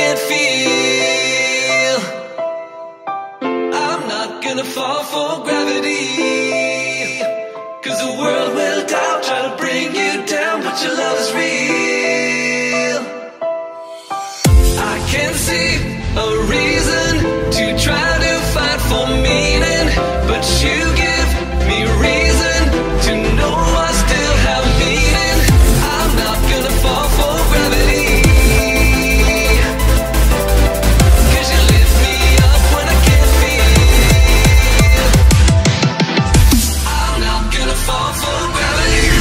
can feel. I'm not gonna fall for gravity, 'cause the world will doubt, try to bring you down, but your love is real. I can see a reason to try to fight for meaning, but you give me reason to know I still have meaning. I'm not gonna fall for gravity, 'cause you lift me up when I can't feel. I'm not gonna fall for gravity.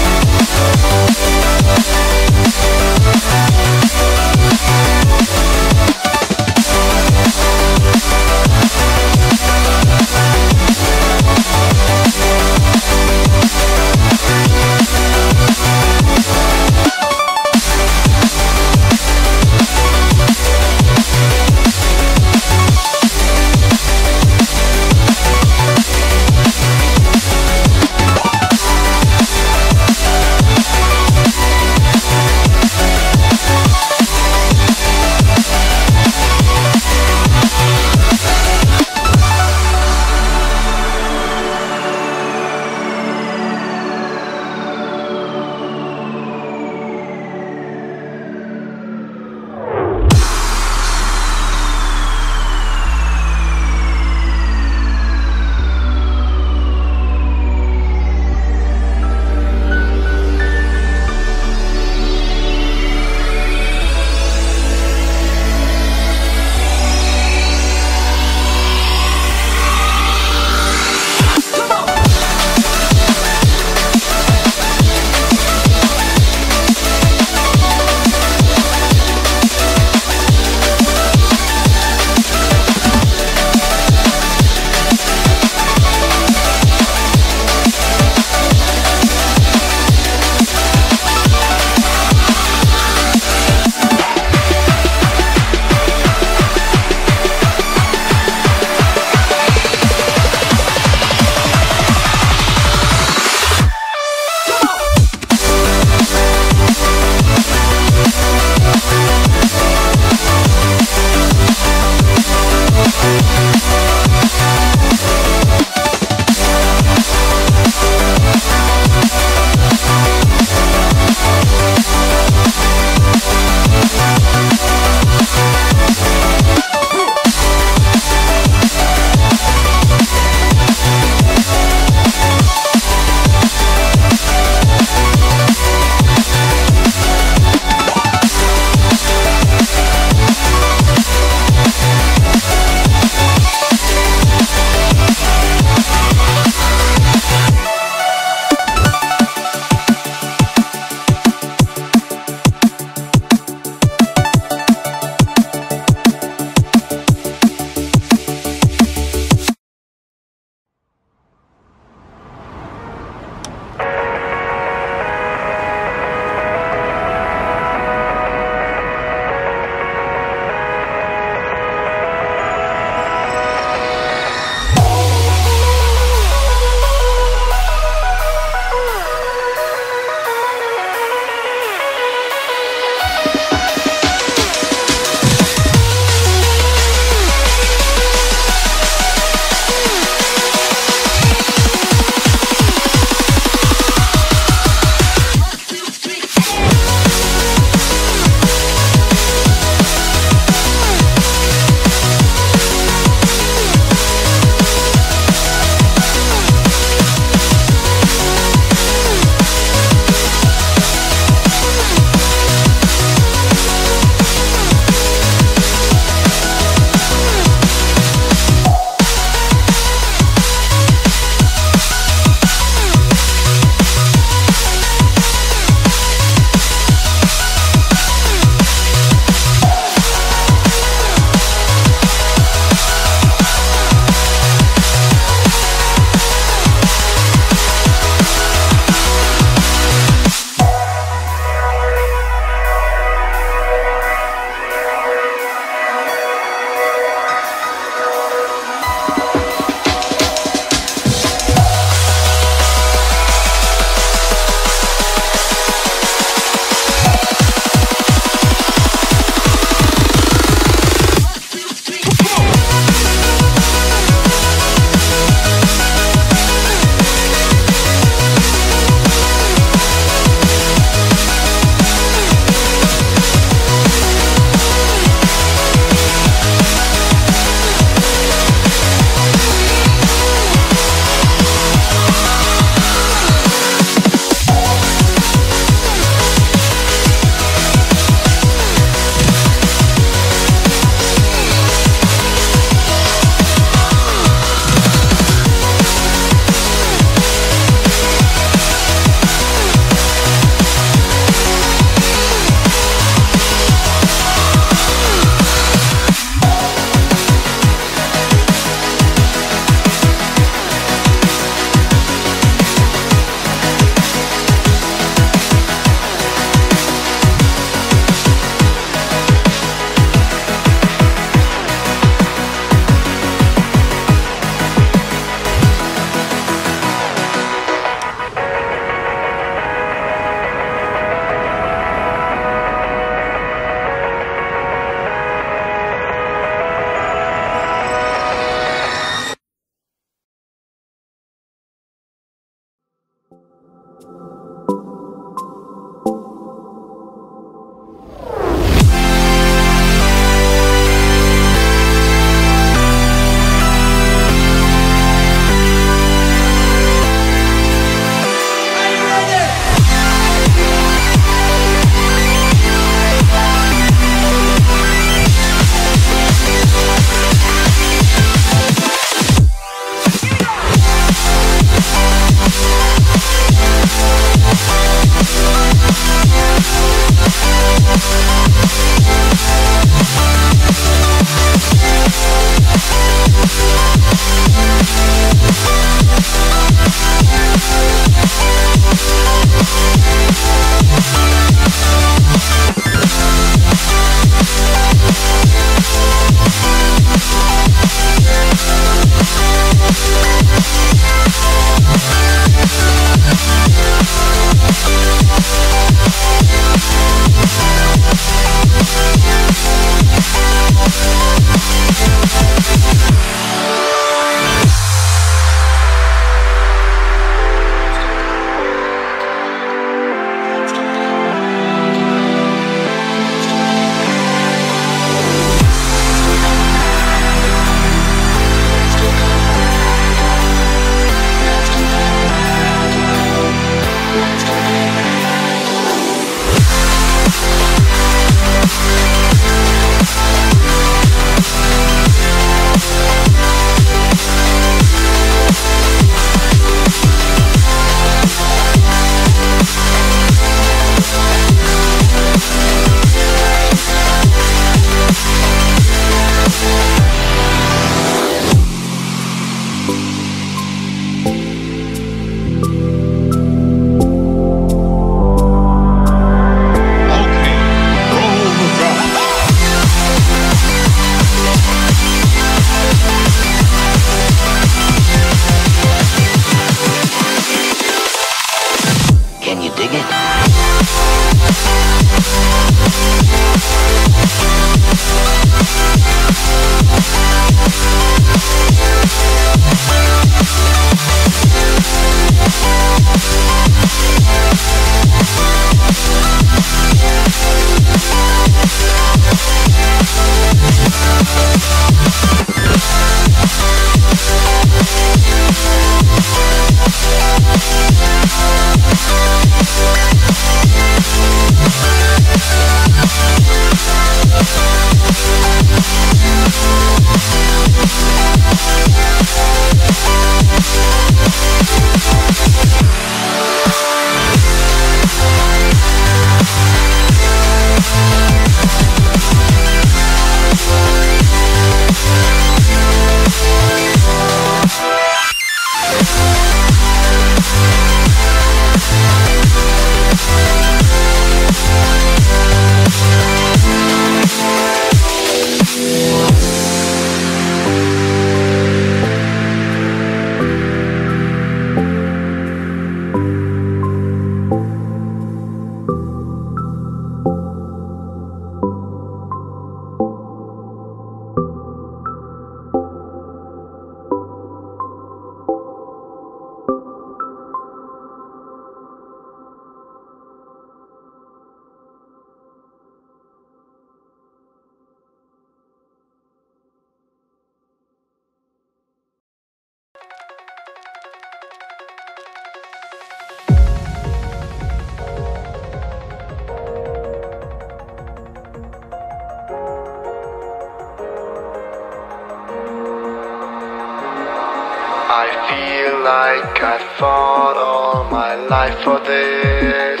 I feel like I fought all my life for this.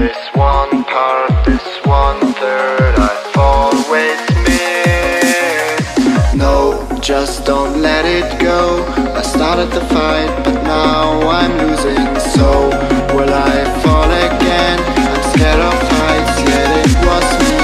This one part, this one third I've always missed. No, just don't let it go. I started the fight, but now I'm losing. So will I fall again? I'm scared of heights, yet it was me.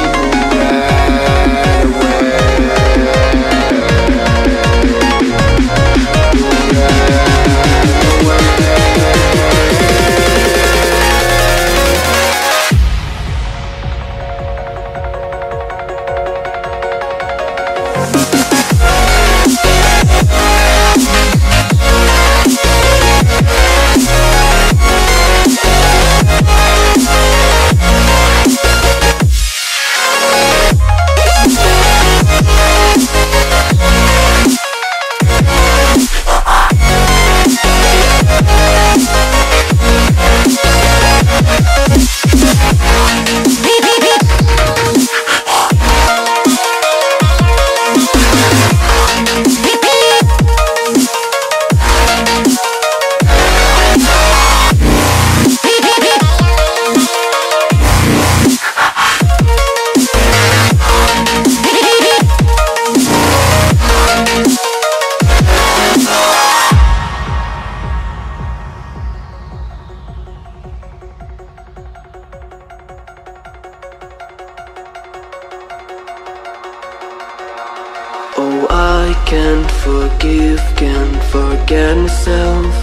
Oh, I can't forgive, can't forget myself.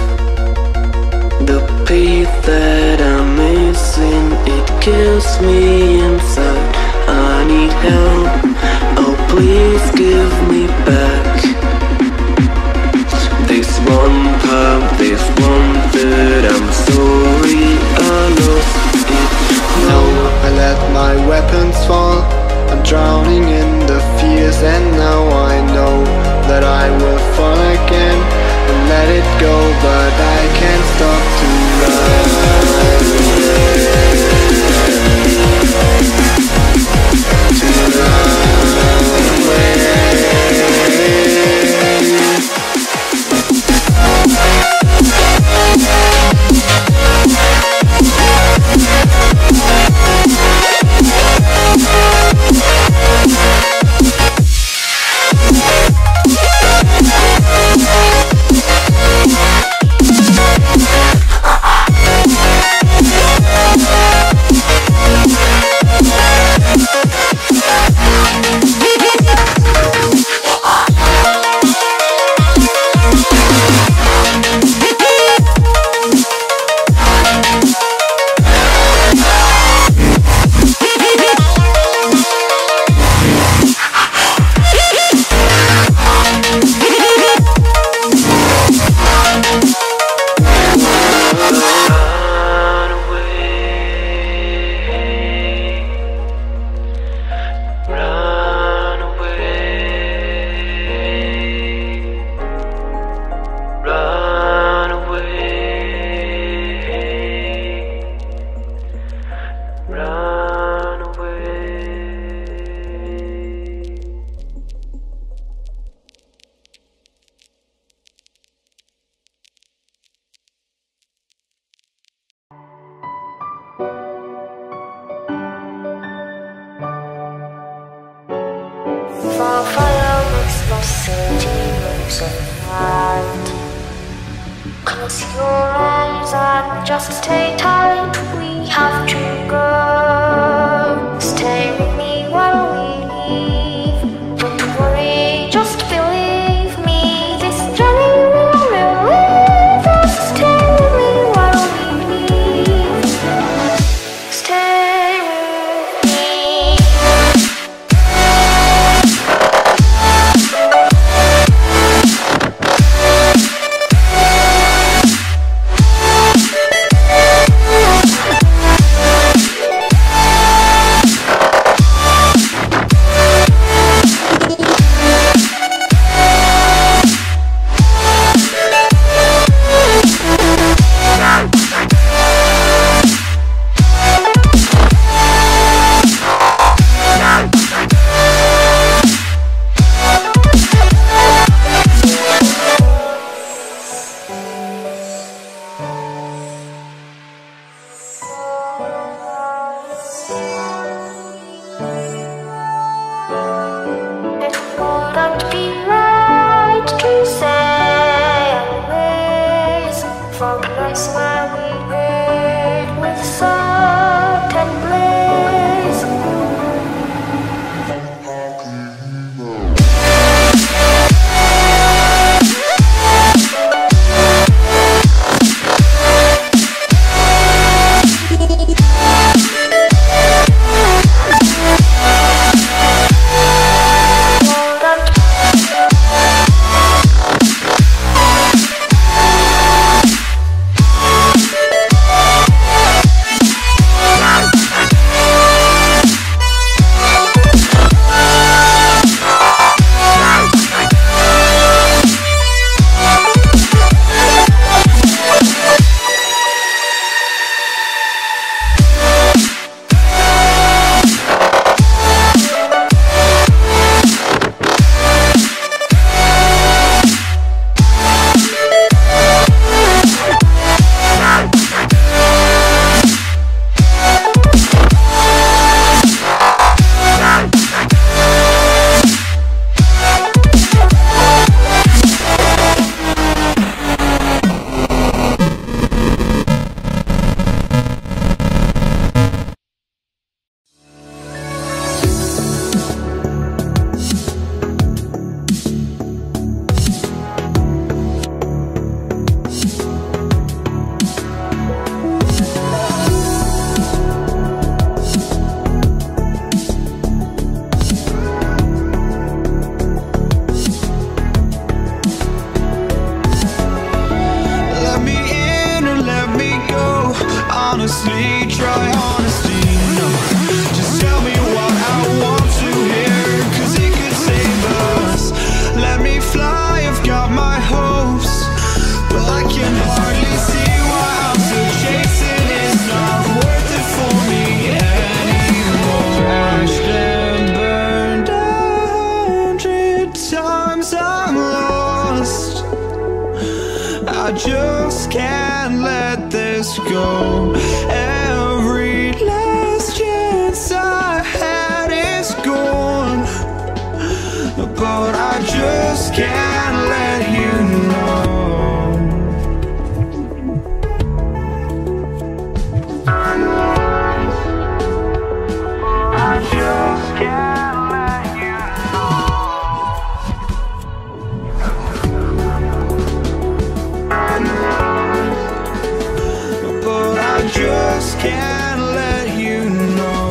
The peace that I'm missing, it kills me inside. I need help, oh please give me back this one part, this one third. I'm sorry I lost it. No, I let my weapons fall. I'm drowning in the fears, and now I know that I will fall again and let it go, but I can't stop to run, I just can't let this go. Every last chance I had is gone, but I just can't let you know. I know I just can't. Just can't let you know.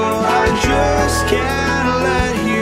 Just can't let you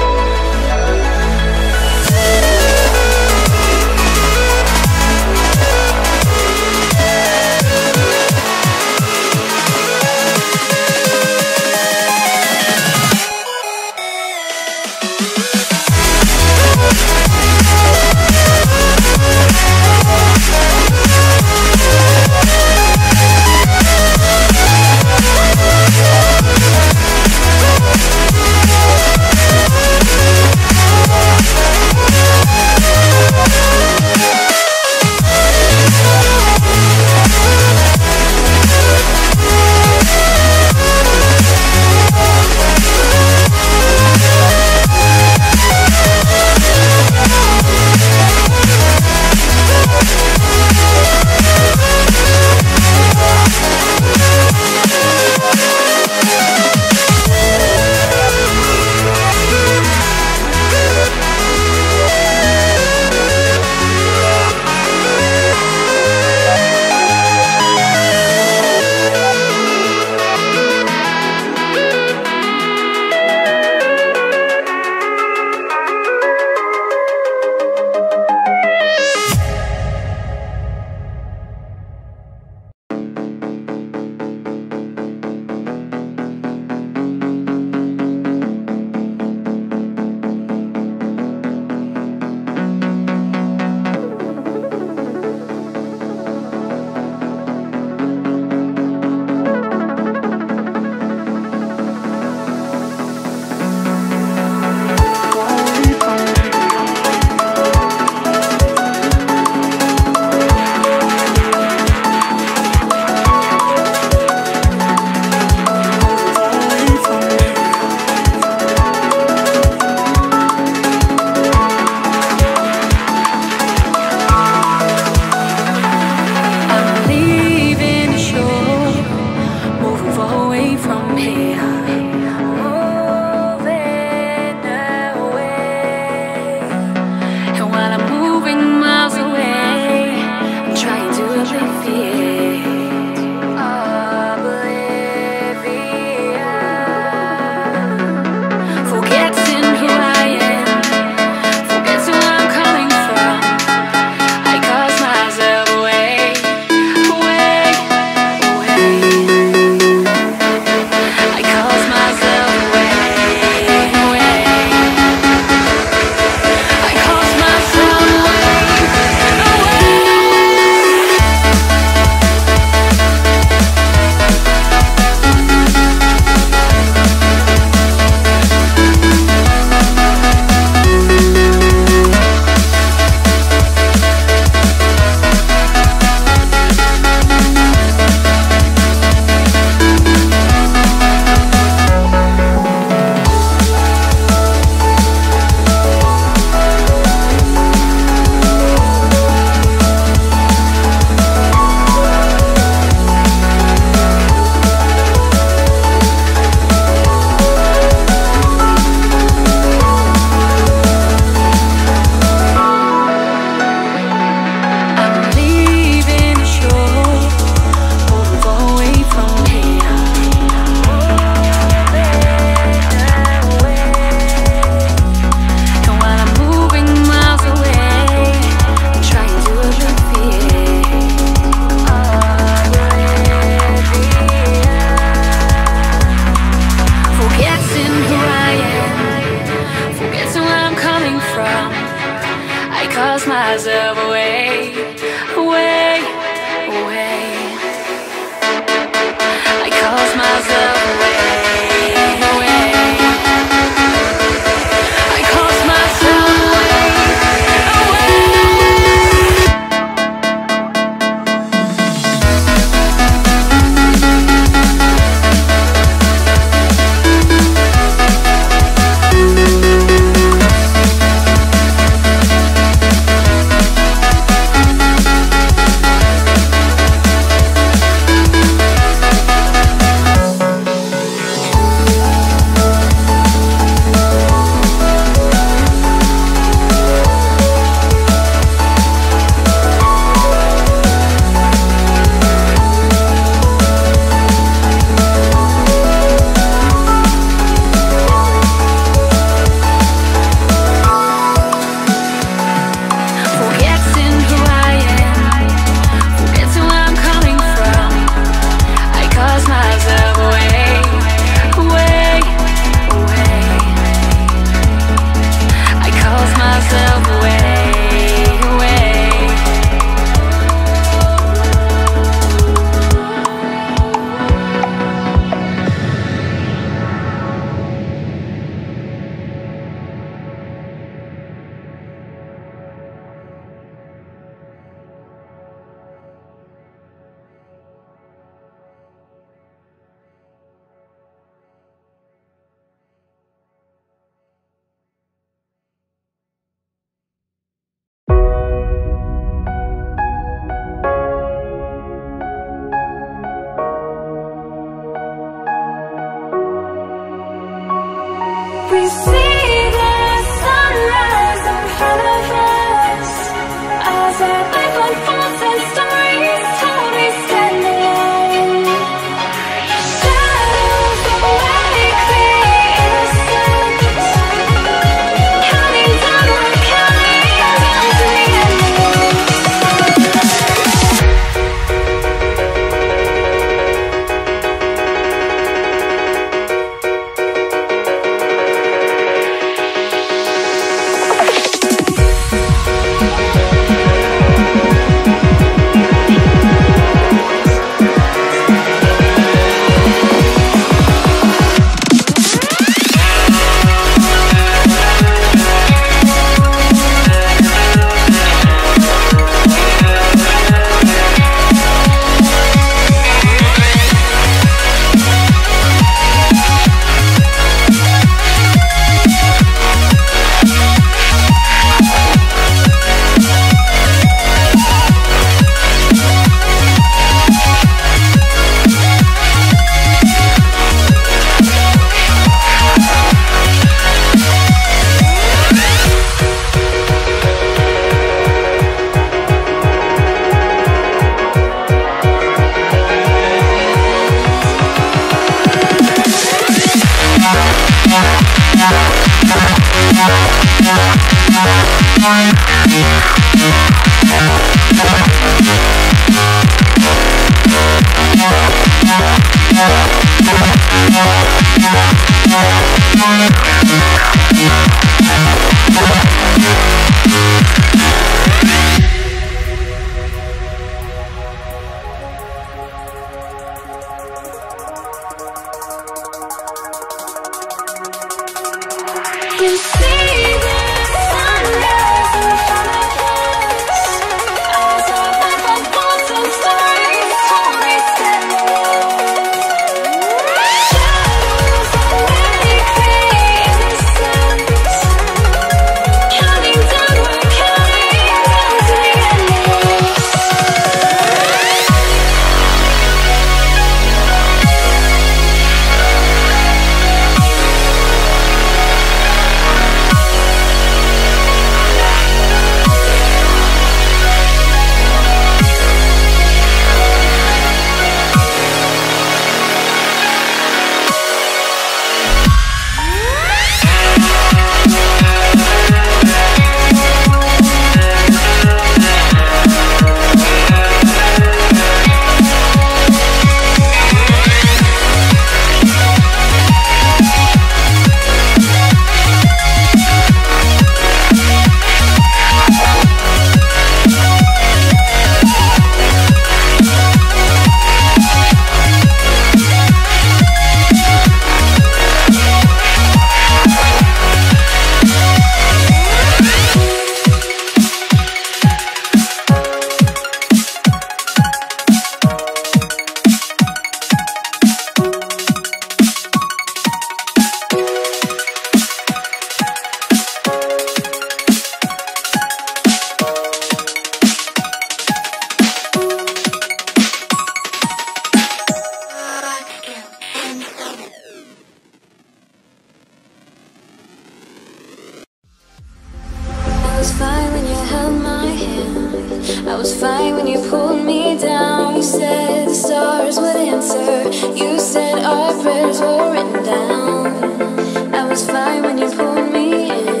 prayers were written down. I was fine when you pulled me in.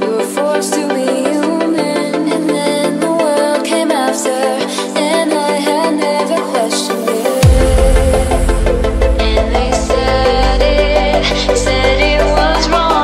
We were forced to be human, and then the world came after, and I had never questioned it. And they said it was wrong.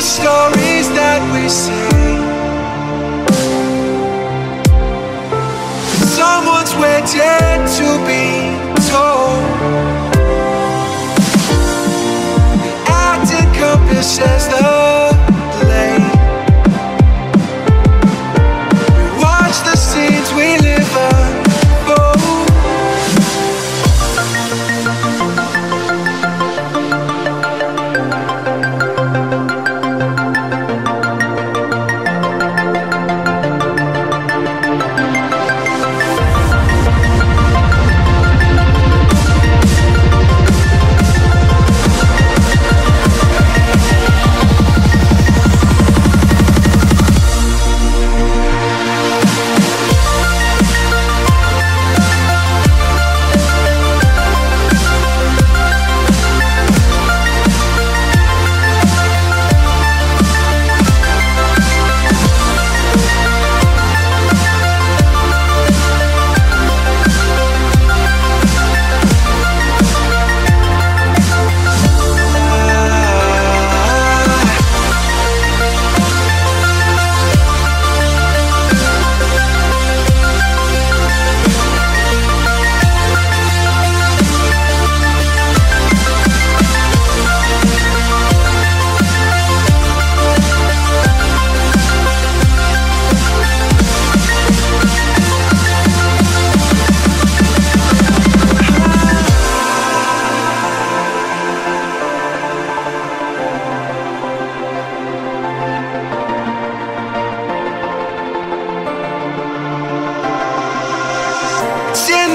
the stories that we say. Someone's waiting to be told. Acting compasses the play. We watch the scenes we live on.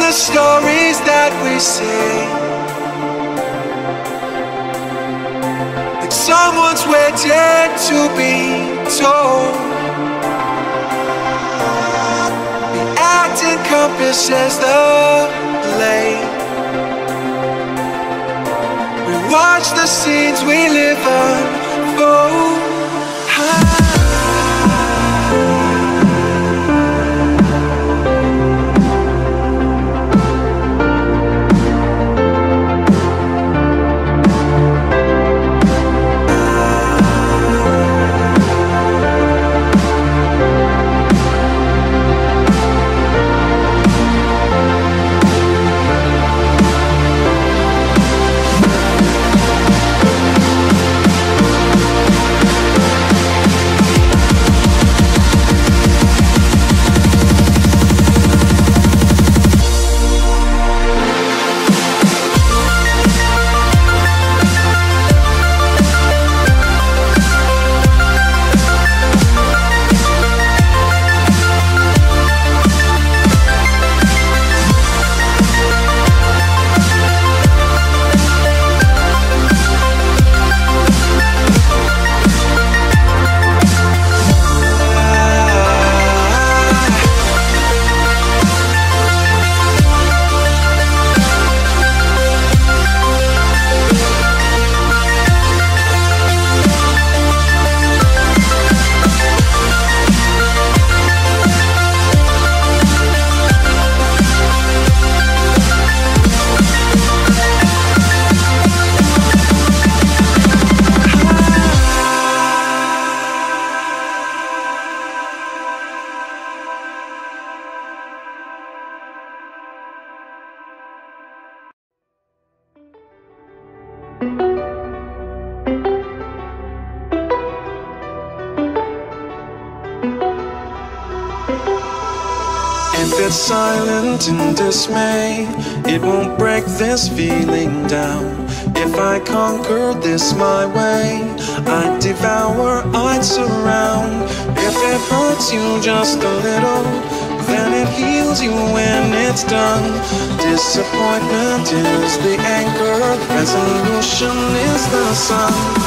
The stories that we say, like someone's waiting to be told. The act encompasses the play. We watch the scenes we live unfold. If it's silent in dismay, it won't break this feeling down. If I conquered this my way, I'd devour, I'd surround. If it hurts you just a little, then it heals you when it's done. Disappointment is the anchor, resolution is the sun.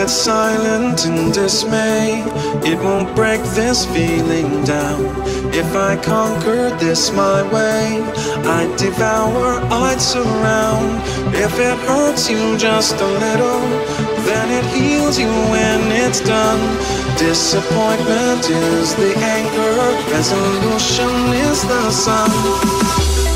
gets silent in dismay, it won't break this feeling down. If I conquered this my way, I'd devour, I'd surround. If it hurts you just a little, then it heals you when it's done. Disappointment is the anchor, resolution is the sun.